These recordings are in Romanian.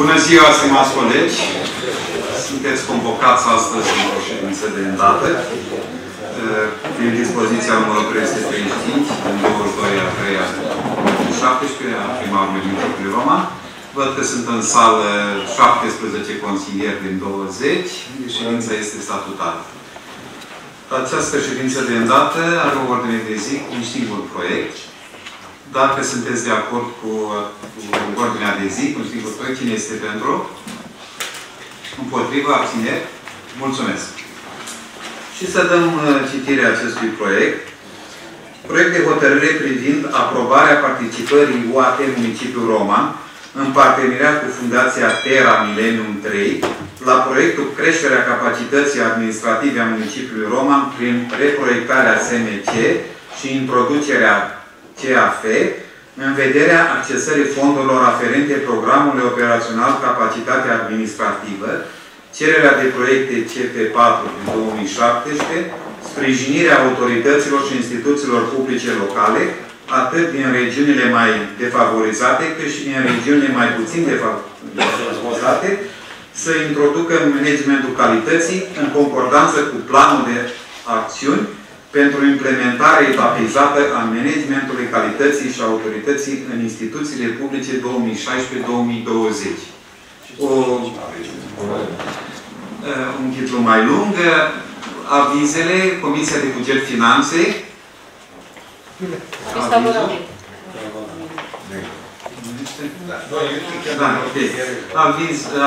Bună ziua, stimați colegi! Sunteți convocați astăzi în o ședință de îndată. Prin dispoziția numărul 335, în 22-a 3-a 17, a primarului municipiului Roman. Văd că sunt în sală 17 consilieri din 20. Ședința este statutară. Această ședință de îndată are o ordine de zi cu un singur proiect. Dacă sunteți de acord cu ordinea de zi, cu un singur proiect, cine este pentru? Împotriva, abțineri? Mulțumesc! Și să dăm citire acestui proiect. Proiect de hotărâre privind aprobarea participării UAT Municipiul Roman în parteneriat cu Fundația Terra Millennium 3 la proiectul creșterea capacității administrative a Municipiului Roman prin reproiectarea SMC și introducerea CAF în vederea accesării fondurilor aferente programului operațional Capacitatea Administrativă, cererea de proiecte CP4 din 2017, sprijinirea autorităților și instituțiilor publice locale, atât din regiunile mai defavorizate, cât și din regiunile mai puțin defavorizate, să introducă managementul calității în concordanță cu planul de acțiuni pentru implementare etapizată a managementului calității și autorității în instituțiile publice 2016-2020. Un titlu mai lung. Avizele, Comisia de Buget Finanțe.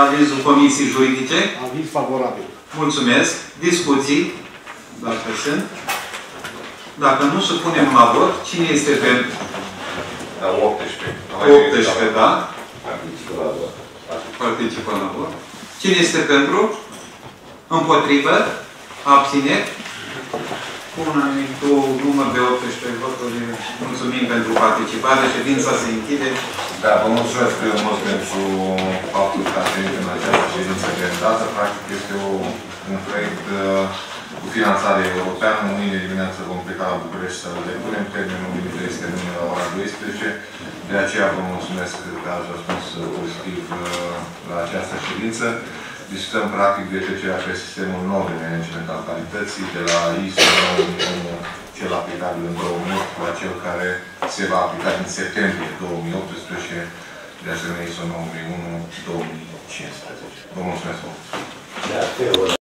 Avizul Comisiei Juridice. Aviz favorabil. Mulțumesc. Discuții, dacă sunt. Dacă nu, supunem la vot. Cine este pentru? 18, da? Participă la vot. Cine este pentru? Împotrivă? Abțineri? Cu număr de 18 voturi. Mulțumim pentru participare. Ședința se închide. Da, vă mulțumesc frumos pentru faptul că ați venit în această ședință de dată. Practic este un proiect cu finanțare europeană. Mâine dimineață vom pleca la București să le depunem. Termenul limită este mâine la ora 12. De aceea vă mulțumesc că ați răspuns pozitiv la această ședință. Discutăm practic de trecerea pe sistemul nou de management al calității, de la ISO 9001, cel aplicabil în 2008, la cel care se va aplica din septembrie 2018, de asemenea ISO 9001-2015. Vă mulțumesc mult!